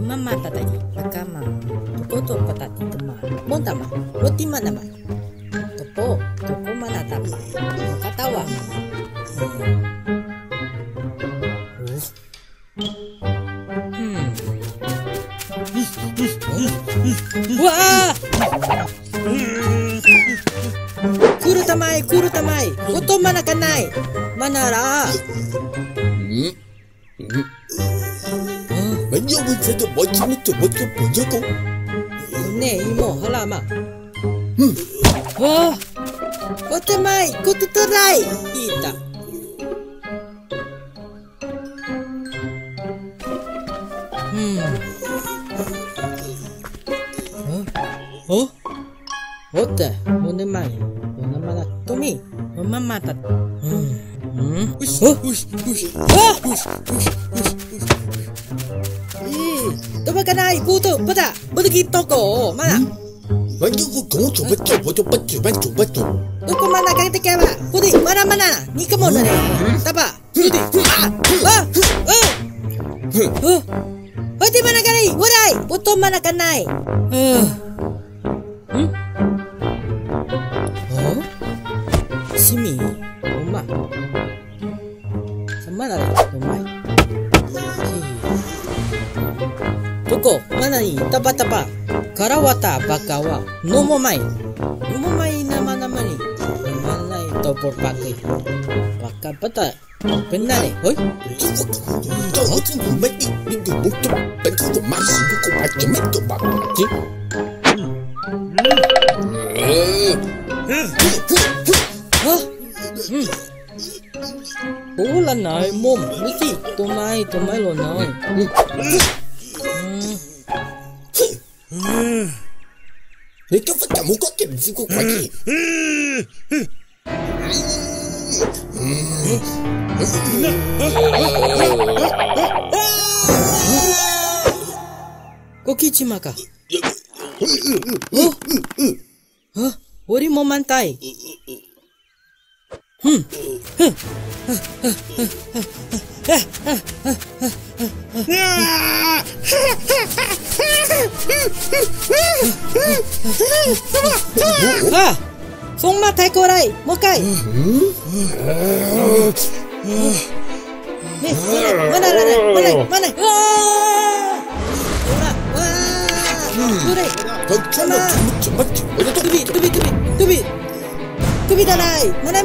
まんまたたり、仲間、とことこたてとま、もんたま、ろてまなま、とぽ、とこまなたび、のかたわみ。わあくるたまい、くるたまい、ことまなかない、まなら。Banyak bercakap macam itu, macam punya kau. Ne, imo, halama. Wah, kau temai, kau teterai. Ita. Oh, ote, mana mai, mana mana, Tommy, mana mata. Ush, ush, ush, ush, ush.Coba kenai putu, pada, pada kita ko, mana? Bantu ku kamu coba coba coba coba coba coba. Kau mana kau itu kau? Putih mana mana? Ni kamu mana? Tapa, putih. Ah, ah, ah. Putih mana kau ni? Burai, putu mana kenai? Huh? Simi, rumah. Sama lah rumah.ここマナにタパタパからわたばかわのもまいのもまいなまなまにまないとぼばけばかばたべなれおいちょっとめににぼっとべつのましぶこばちめとばきおらないもんみきとないとまいろない你今日就冇講嘅唔知個鬼嘢。おきちまか。お？あ、俺も満タイ。うん。啊！送马太过来，莫改。你，慢来！啊！哇！过来！首だない。もない。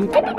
而家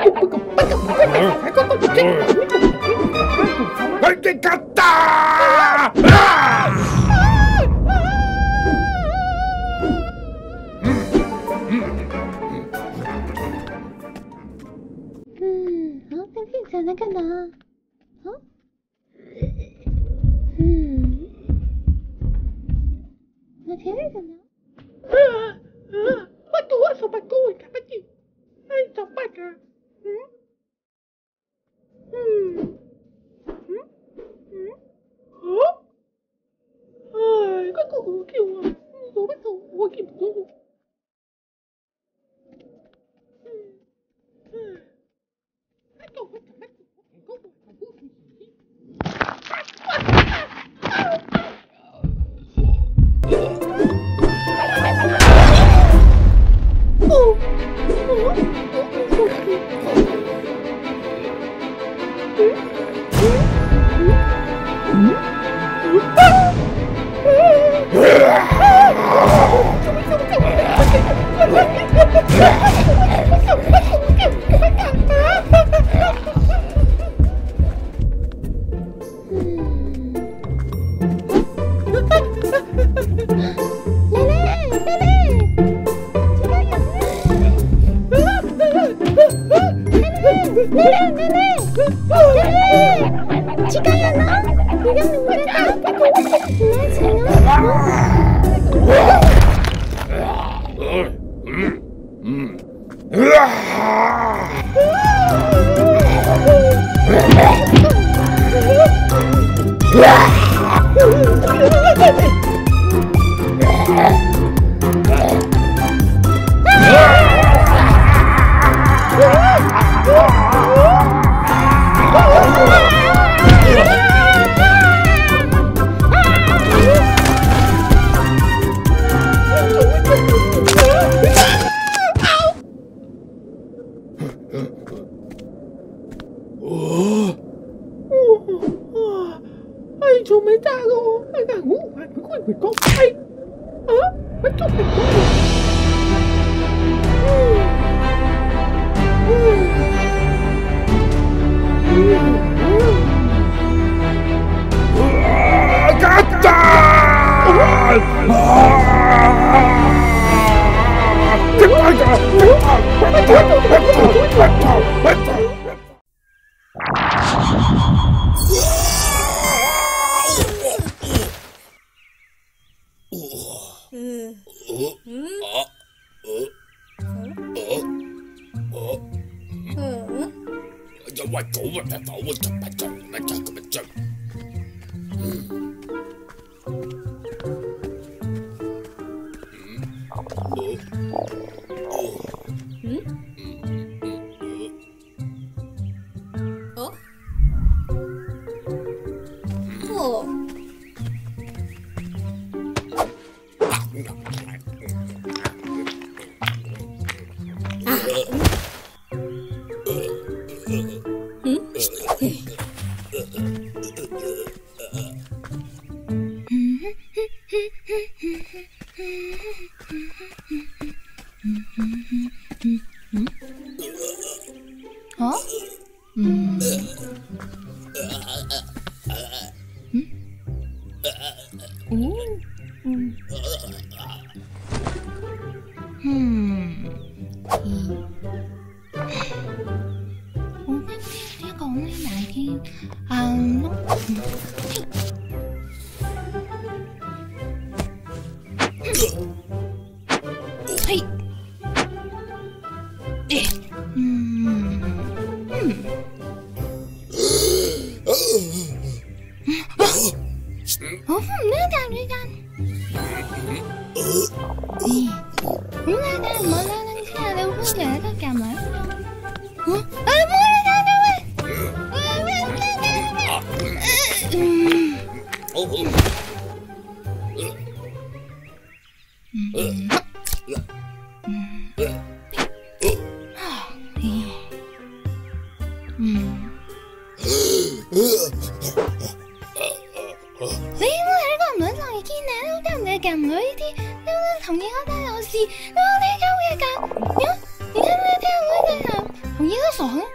song? Oh? 아,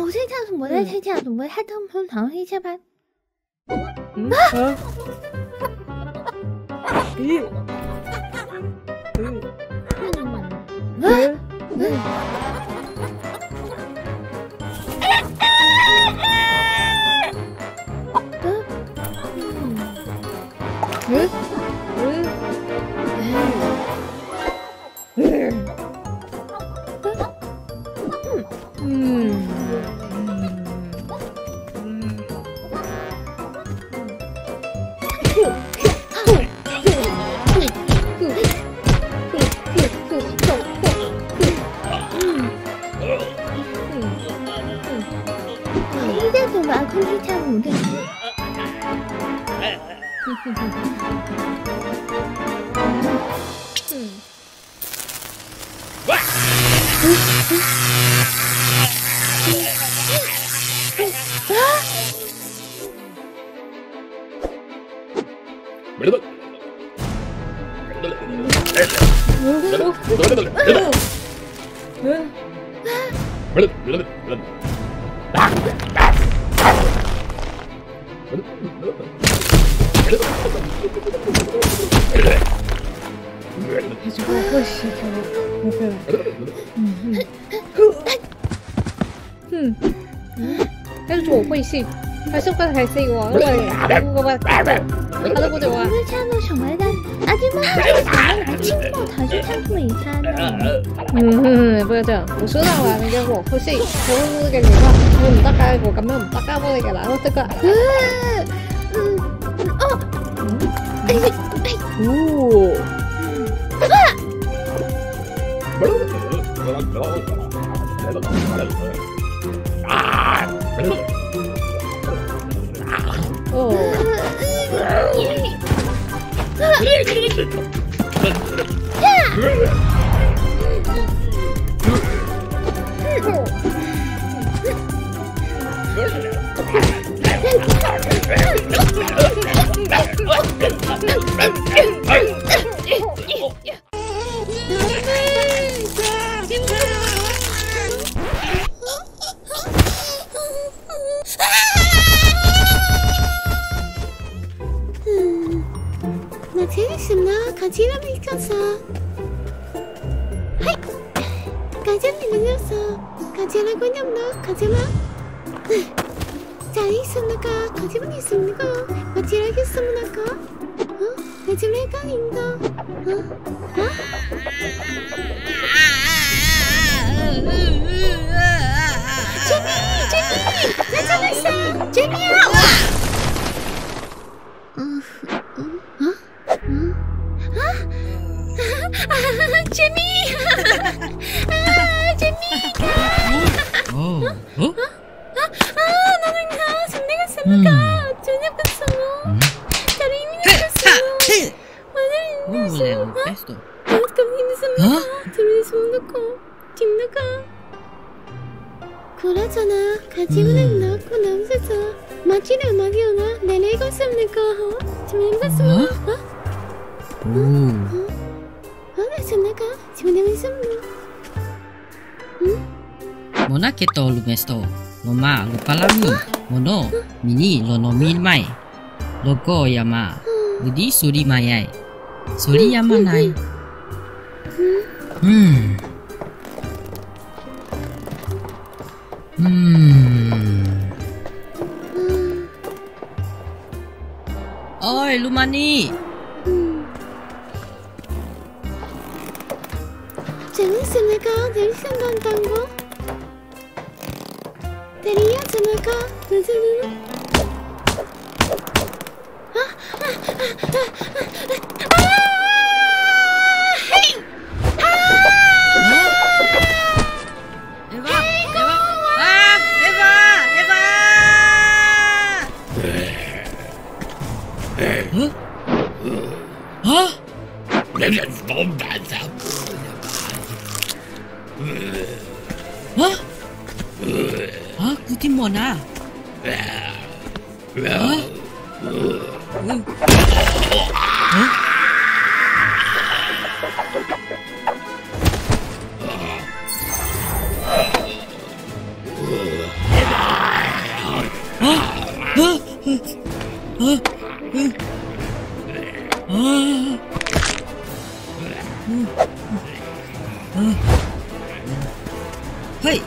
我在唱什么？在跳跳什么？还当不当黑下班？啊！咦！Yama, Udi Suri Mayai, Suri Yama Nai. Oi, Lumani. Jangan senakau, jangan senang tanggo. Teriak senakau, jangan. Eva! Huh? Huh? Huh? Cứ cái mòn à? Huh? Huh? Hey.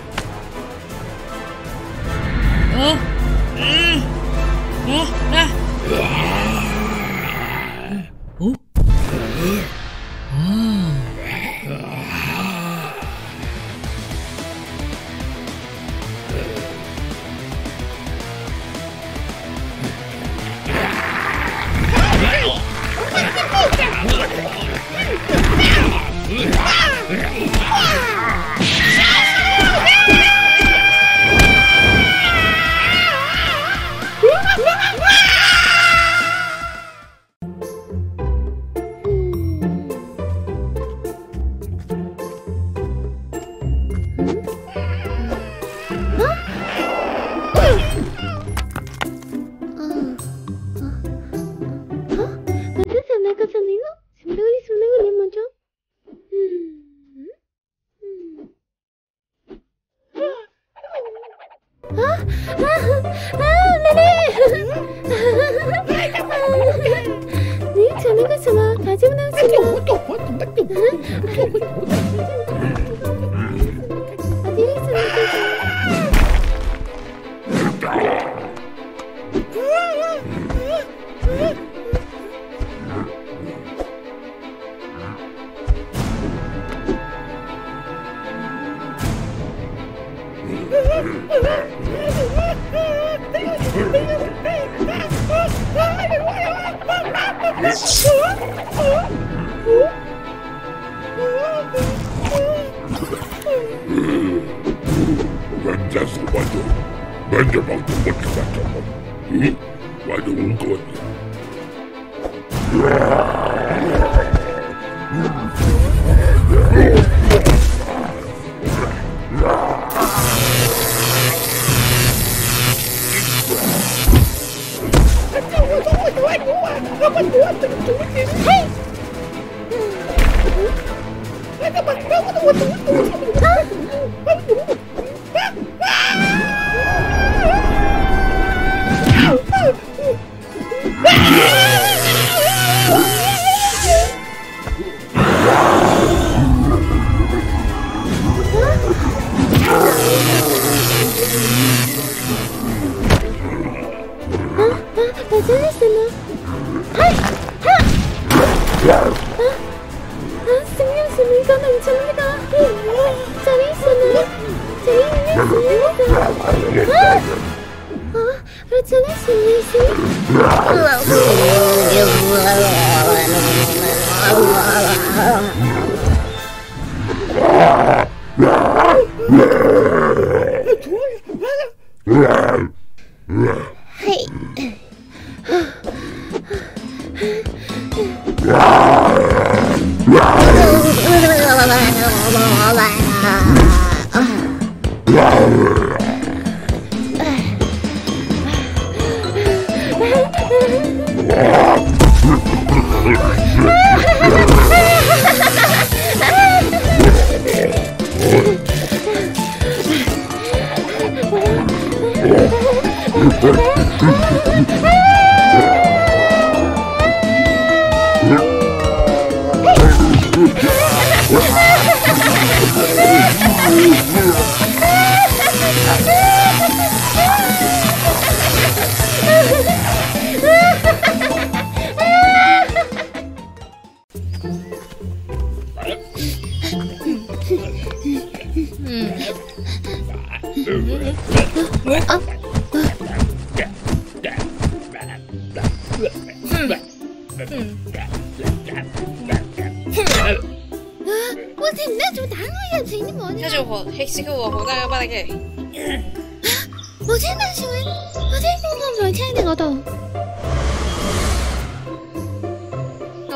Oh.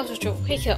就就会跳。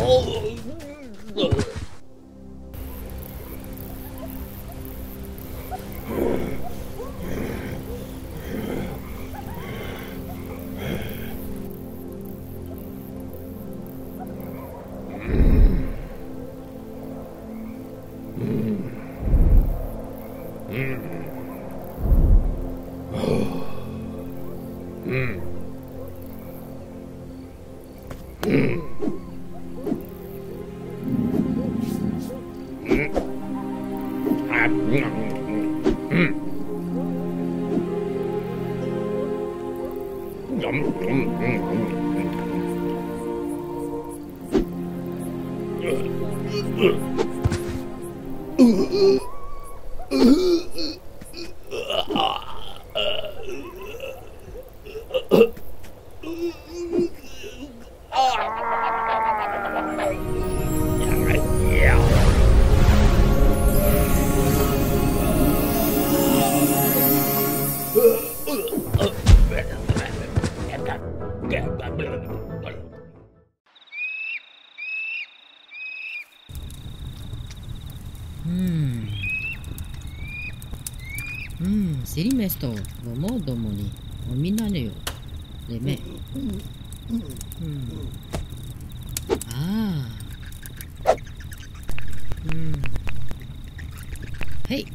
Sirimesto, domo domoni, ominaneo, deme. Ah. Hey.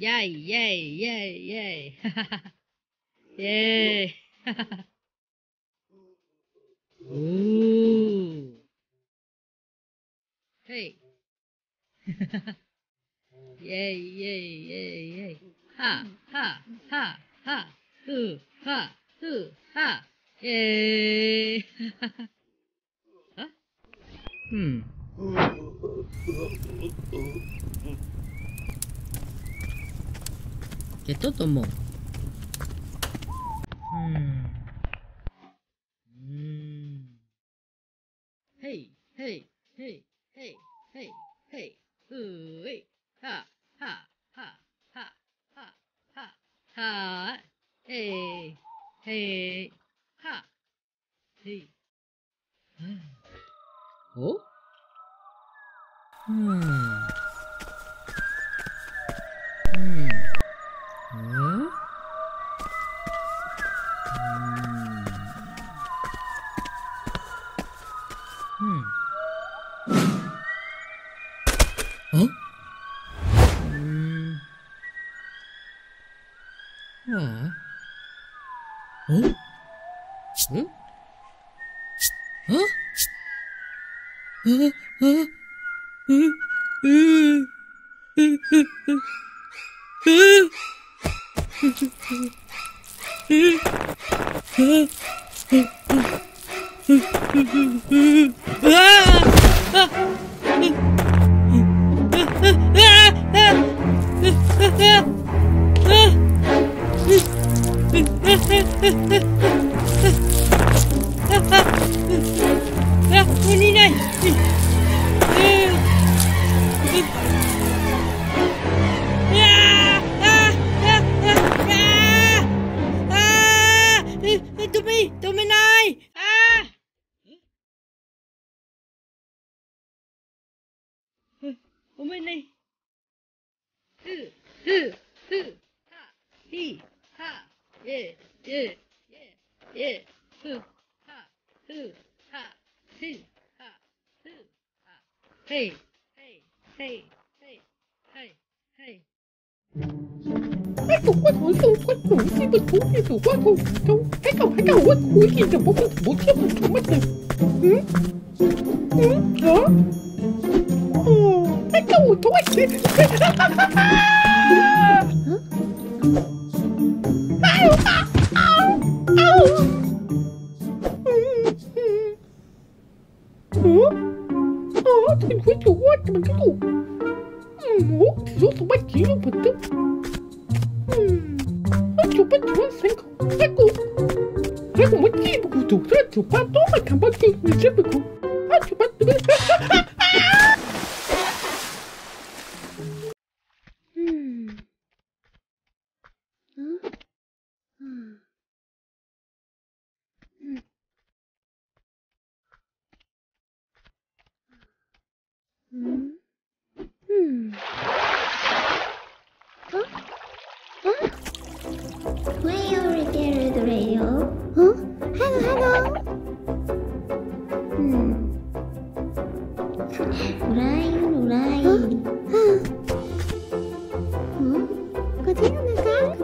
Yay! Yay! Yay! Yay! Yay! Yay! Ooh! Hey! Yay! Yay! Yay! Yay! Ha! Ha! Ha! Ha! Hoo! Ha! Hoo! Ha! Yay! Huh? ¿Qué te tomó? Hey, hey, hey, hey, hey, hey, hey, ha, ha, ha, ha, ha, ha, ha, hey, hey, ha, hey, oh. Huh? Huh? Will you repair the radio? Huh? Hello, hello. Ryan, Ryan. Huh? Huh? Continue, Naka.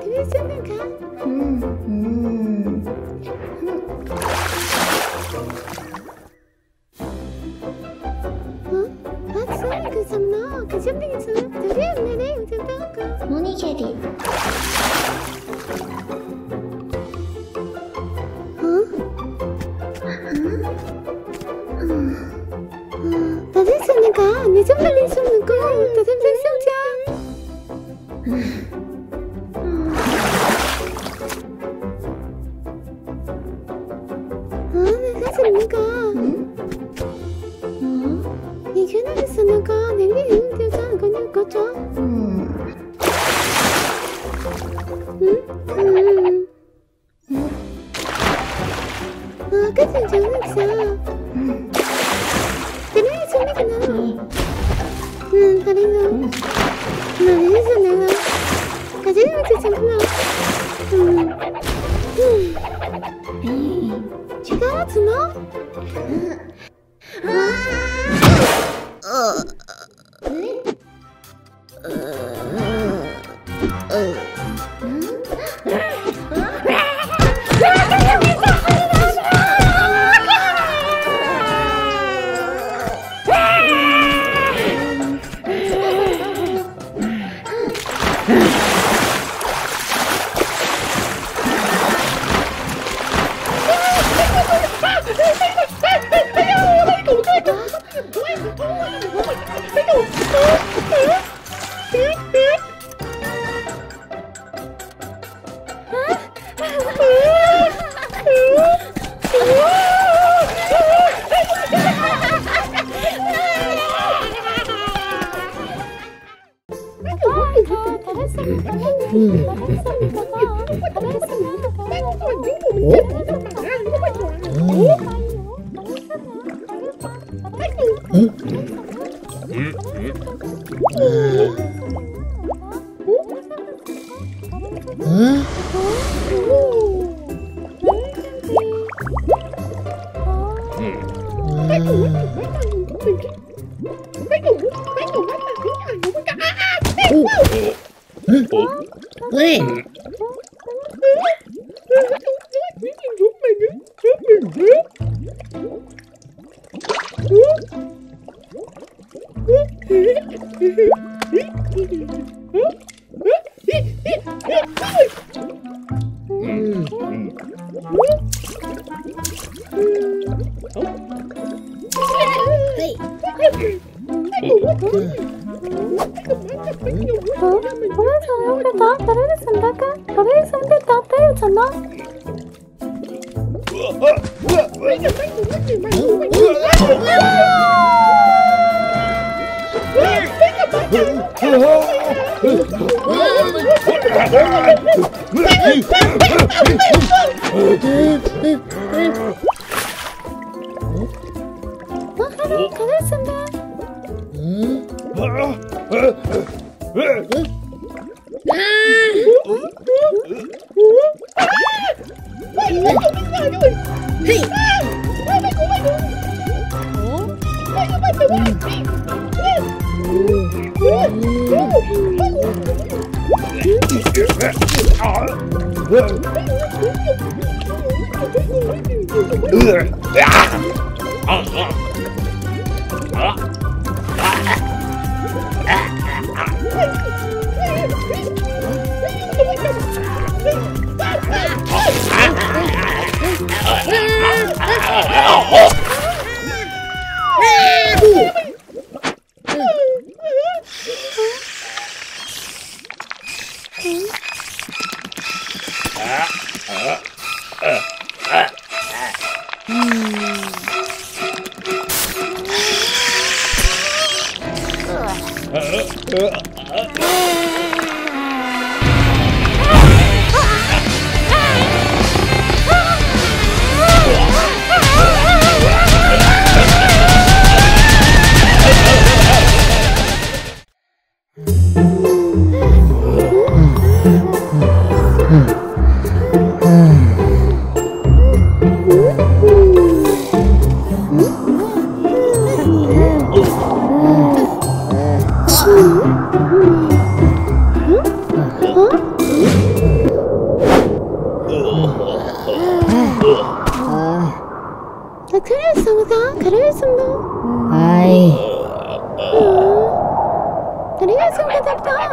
stop! Hey!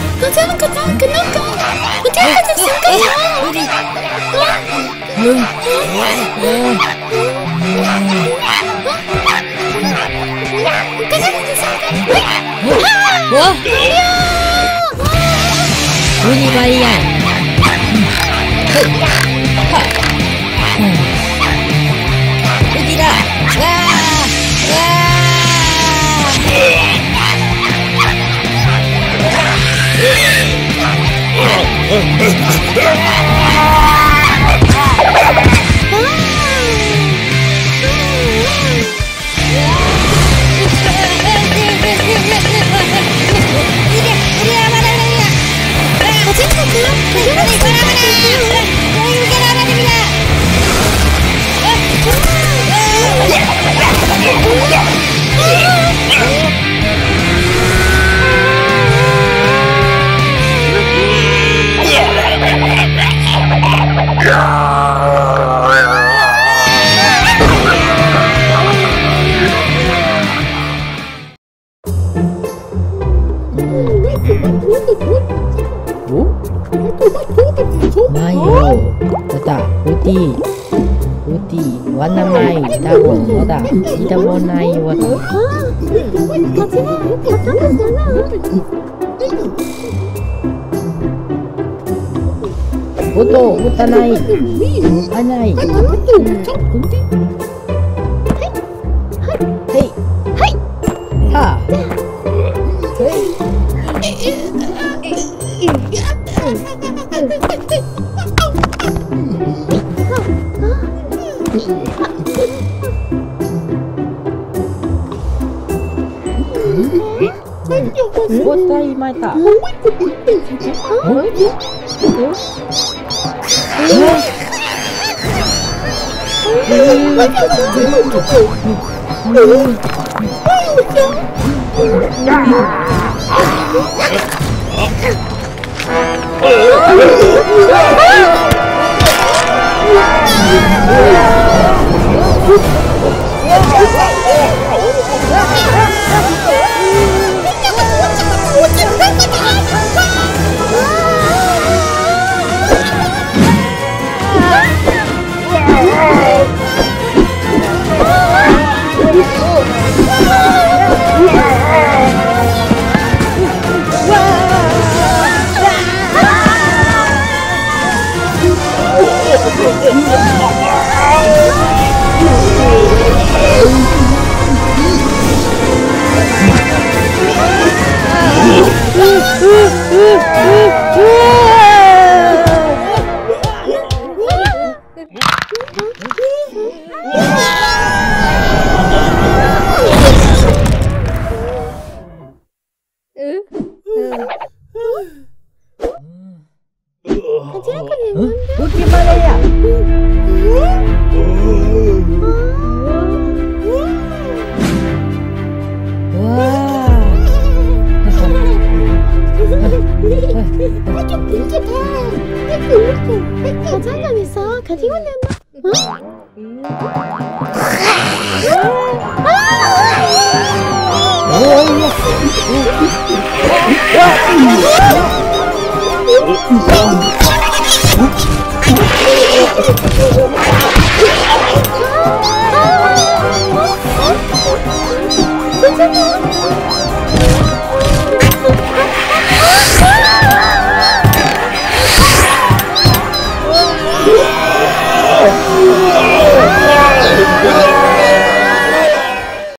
Mayo, tata, puti, puti,